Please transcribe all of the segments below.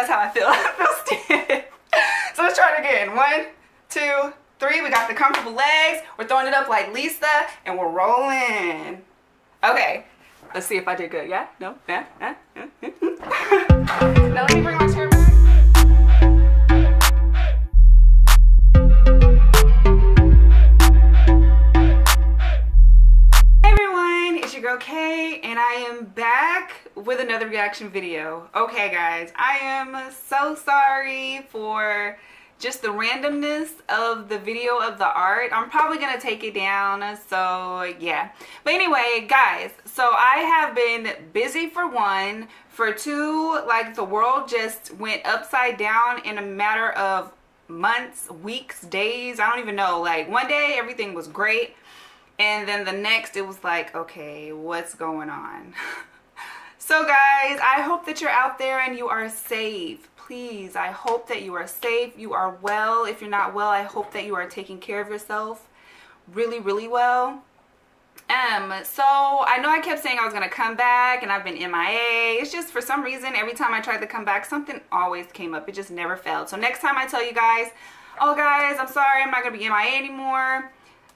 That's how I feel. I feel stiff. So let's try it again. 1, 2, 3. We got the comfortable legs. We're throwing it up like Lisa, and we're rolling. Okay. Let's see if I did good. Yeah? No? Yeah? Now let me bring my chair back. Okay, and I am back with another reaction video. Okay guys, I am so sorry for just the randomness of the video of the art. I'm probably gonna take it down, so yeah. But anyway guys, so I have been busy for one. For two, like the world just went upside down in a matter of months, weeks, days, I don't even know. Like one day everything was great. And then the next, it was like, okay, what's going on? So guys, I hope that you're out there and you are safe. Please, I hope that you are safe. You are well. If you're not well, I hope that you are taking care of yourself really, really well. So I know I kept saying I was going to come back and I've been MIA. It's just for some reason, every time I tried to come back, something always came up. It just never failed. So next time I tell you guys, oh guys, I'm sorry, I'm not going to be MIA anymore.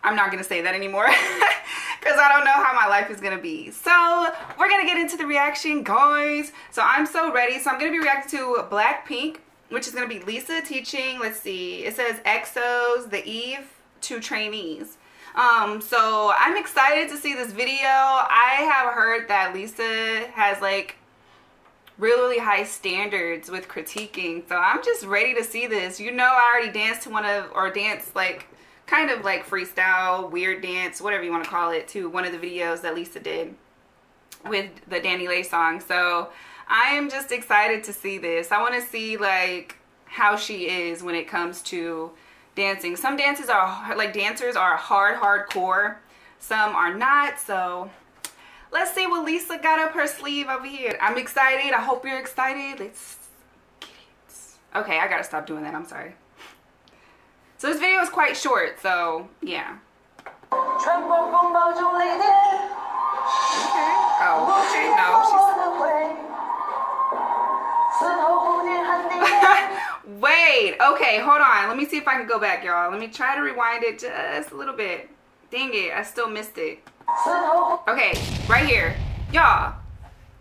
I'm not gonna say that anymore because I don't know how my life is gonna be. So we're gonna get into the reaction, guys. So I'm so ready. So I'm gonna be reacting to Blackpink, which is gonna be Lisa teaching, let's see, it says EXO's The Eve to trainees. So I'm excited to see this video. I have heard that Lisa has like really high standards with critiquing. So I'm just ready to see this. You know, I already danced to danced like kind of like freestyle, weird dance, whatever you want to call it, to one of the videos that Lisa did with the Danny Lay song. So I am just excited to see this. I want to see like how she is when it comes to dancing. Some dancers are hardcore. Some are not. So let's see what Lisa got up her sleeve over here. I'm excited. I hope you're excited. Let's get it. Okay, I gotta stop doing that. I'm sorry. So this video is quite short, so yeah. Okay. Oh, no, she's... Wait, okay, hold on. Let me see if I can go back, y'all. Let me try to rewind it just a little bit. Dang it, I still missed it. Okay, right here. Y'all,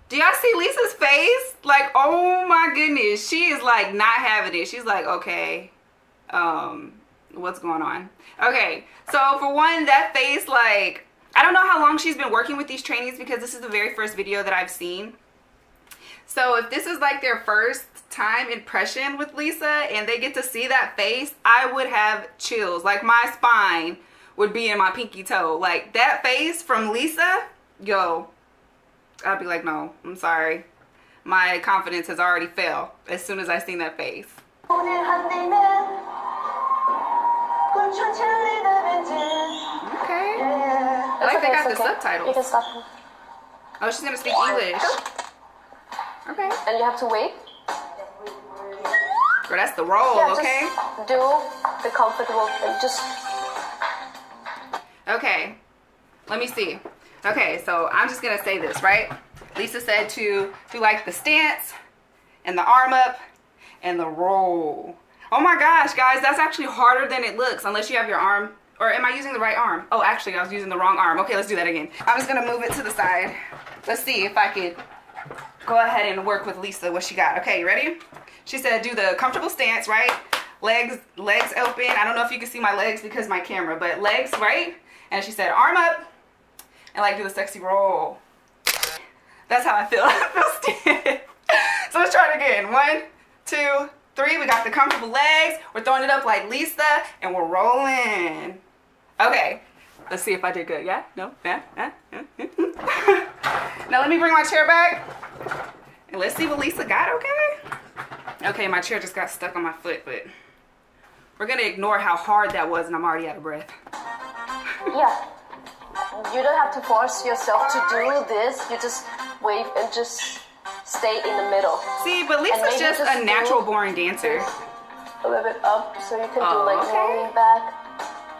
do y'all see Lisa's face? Like, oh my goodness. She is like not having it. She's like, okay, what's going on? Okay, so for one, that face, like, I don't know how long she's been working with these trainees because this is the very first video that I've seen. So if this is like their first time impression with Lisa and they get to see that face, I would have chills. Like my spine would be in my pinky toe. Like that face from Lisa, yo, I'd be like, no, I'm sorry. My confidence has already failed as soon as I seen that face. Okay. Yeah. I like okay, they got the subtitles. You can stop. Oh, she's gonna speak English. Okay. And you have to wait. Girl, that's the role, yeah, okay? Just do the comfortable thing. Just. Okay. Let me see. Okay, so I'm just gonna say this, right? Lisa said to do like the stance and the arm up and the roll. Oh my gosh, guys, that's actually harder than it looks unless you have your arm, or am I using the right arm? Oh, actually, I was using the wrong arm. Okay, let's do that again. I'm just gonna move it to the side. Let's see if I could go ahead and work with Lisa, what she got. Okay, you ready? She said do the comfortable stance, right? Legs open. I don't know if you can see my legs because my camera, but legs, right? And she said arm up and like do the sexy roll. That's how I feel. I feel stiff. So let's try it again. 1, 2, 3, we got the comfortable legs. We're throwing it up like Lisa, and we're rolling. Okay, let's see if I did good. Yeah? No? Yeah? Now let me bring my chair back, and let's see what Lisa got, okay? Okay, my chair just got stuck on my foot, but we're going to ignore how hard that was, and I'm already out of breath. Yeah. You don't have to force yourself to do this. You just wave and just... stay in the middle. See, but Lisa's just a natural born dancer. A little bit up, so you can do like rolling back,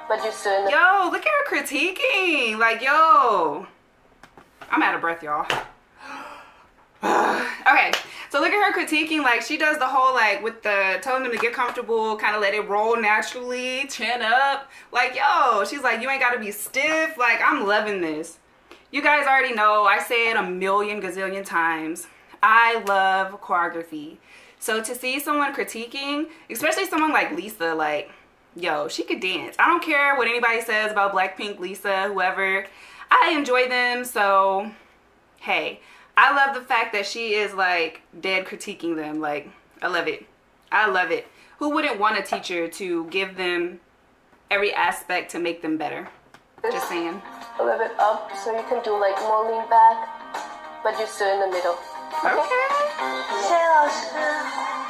but you're still in the... Yo, look at her critiquing. Like, yo, I'm out of breath, y'all. Okay, So look at her critiquing, like she does the whole like with the telling them to get comfortable, kind of let it roll naturally, chin up, like yo, she's like you ain't gotta be stiff. Like I'm loving this. You guys already know, I say it a million gazillion times, I love choreography. So to see someone critiquing, especially someone like Lisa, like yo, she could dance. I don't care what anybody says about Blackpink, Lisa, whoever, I enjoy them. So hey, I love the fact that she is like dead critiquing them. Like I love it, I love it. Who wouldn't want a teacher to give them every aspect to make them better? Just saying. A little bit up, so you can do like more lean back, but you're still in the middle. Okay.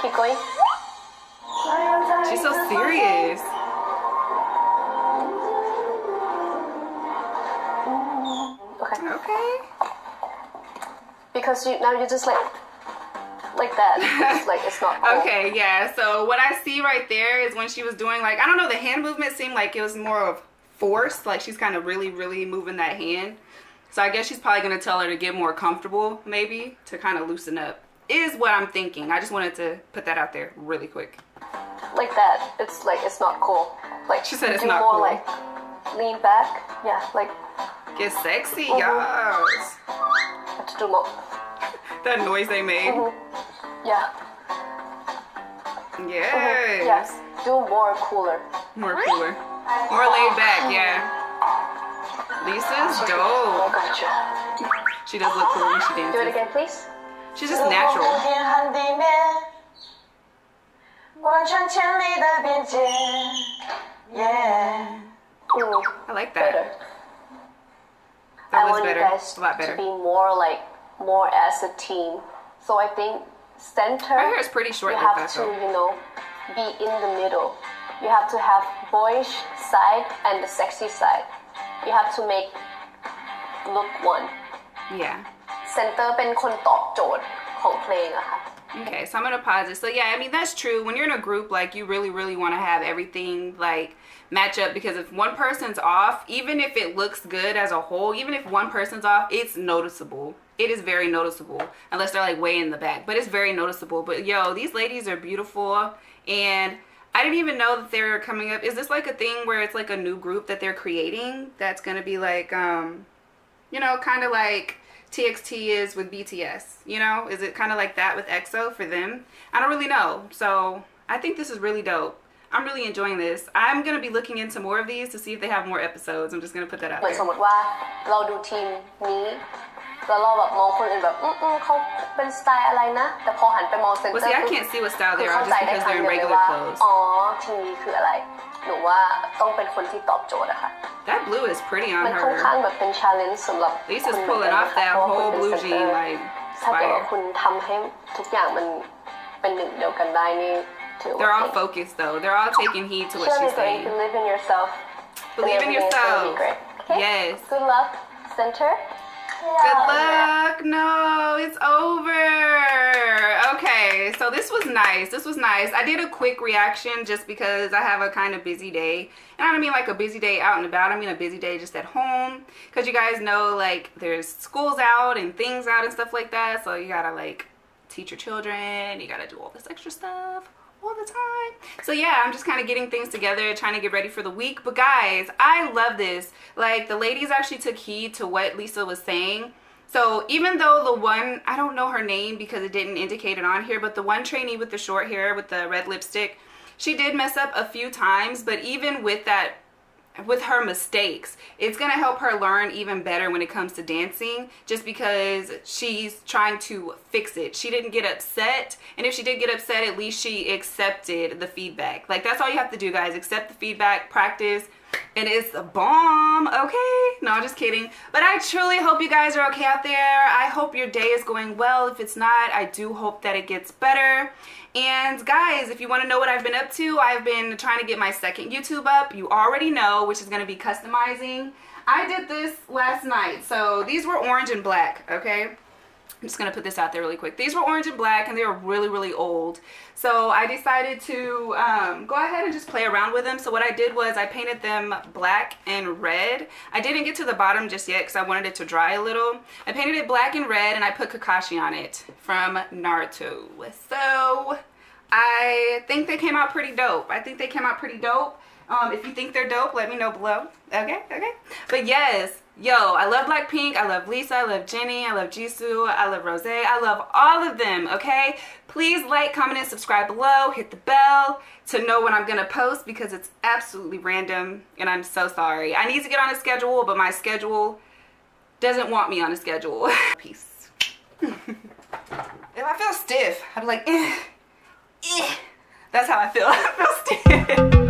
Keep going. She's so serious. Okay. Okay. Because you, now you're just like that. It's like it's not cool. Okay, yeah. So what I see right there is when she was doing like, I don't know, the hand movement seemed like it was more of force. Like she's kind of really moving that hand. So I guess she's probably going to tell her to get more comfortable, maybe, to kind of loosen up, is what I'm thinking. I just wanted to put that out there really quick. Like that. It's like, it's not cool. Like she said, it's not cool. Do more like lean back. Yeah, like. Get sexy, y'all. I have to do more. That noise they made. Yeah. Yes. Yes. Do more cooler. More cooler. More laid back, yeah. Lisa's dope. Oh, gotcha. She does look cool when she dances. Do it again, please. She's just natural. Yeah. Ooh, I like that. Better. That was better. A lot better. To be more like, more as a team. So I think center. Her hair is pretty short. You have like that, to, you know, be in the middle. You have to have boyish side and the sexy side. You have to make look one. Yeah. Center is the whole playing. Okay, so I'm gonna pause it. So yeah, I mean that's true. When you're in a group, like you really want to have everything like match up, because if one person's off, even if it looks good as a whole, even if one person's off, it's noticeable. It is very noticeable, unless they're like way in the back, but it's very noticeable. But yo, these ladies are beautiful, and I didn't even know that they were coming up. Is this like a thing where it's like a new group that they're creating that's gonna be like, you know, kind of like TXT is with BTS, you know? Is it kind of like that with EXO for them? I don't really know. So I think this is really dope. I'm really enjoying this. I'm going to be looking into more of these to see if they have more episodes. I'm just going to put that out there. แล้วเราดูทีมนี้แล้วเราแบบมองคนอื่นแบบอื้อๆเค้าเป็นสไตล์อะไรนะแต่พอหันไปมองเซ็นเตอร์ well, see, I can't see what style they are just because they're in regular clothes. อ๋อทีมนี้คืออะไรหนูว่าต้องเป็นคนที่ตอบโจทย์อ่ะค่ะ That blue is pretty on her. มันค่อนข้างแบบเป็น challenge สำหรับ Lisa's pulling off that whole blue jean like fire. ถ้าเกิดว่าคุณทำให้ทุกอย่างมันเป็นหนึ่งเดียวกันได้นี่ They're all focused though. They're all taking heed to what she's saying. You can believe in yourself. Believe in yourself. Okay? Yes. Good luck, center. Good luck. No, it's over. Okay, so this was nice. This was nice. I did a quick reaction just because I have a kind of busy day. And I don't mean like a busy day out and about. I mean a busy day just at home. Because you guys know like there's schools out and things out and stuff like that. So you gotta like teach your children. You gotta do all this extra stuff all the time. So yeah, I'm just kind of getting things together, trying to get ready for the week. But guys, I love this. Like the ladies actually took heed to what Lisa was saying. So even though the one, I don't know her name because it didn't indicate it on here, but the one trainee with the short hair with the red lipstick, she did mess up a few times, but even with that, with her mistakes, it's gonna help her learn even better when it comes to dancing, just because she's trying to fix it. She didn't get upset, and if she did get upset, at least she accepted the feedback. Like that's all you have to do, guys. Accept the feedback, practice, and it's a bomb. Okay, no, I'm just kidding, but I truly hope you guys are okay out there. I hope your day is going well. If it's not, I do hope that it gets better. And guys, if you want to know what I've been up to, I've been trying to get my second YouTube up. You already know, which is going to be customizing. I did this last night. So these were orange and black, okay? I'm just gonna put this out there really quick. These were orange and black and they were really, really old. So I decided to go ahead and just play around with them. So what I did was I painted them black and red. I didn't get to the bottom just yet because I wanted it to dry a little. I painted it black and red and I put Kakashi on it from Naruto. So I think they came out pretty dope. If you think they're dope, let me know below. Okay. But yes. Yo, I love Blackpink, I love Lisa, I love Jennie, I love Jisoo, I love Rose, I love all of them, okay? Please like, comment, and subscribe below, hit the bell to know when I'm gonna post because it's absolutely random and I'm so sorry. I need to get on a schedule, but my schedule doesn't want me on a schedule. Peace. If I feel stiff, I'm like, eh. That's how I feel. I feel stiff.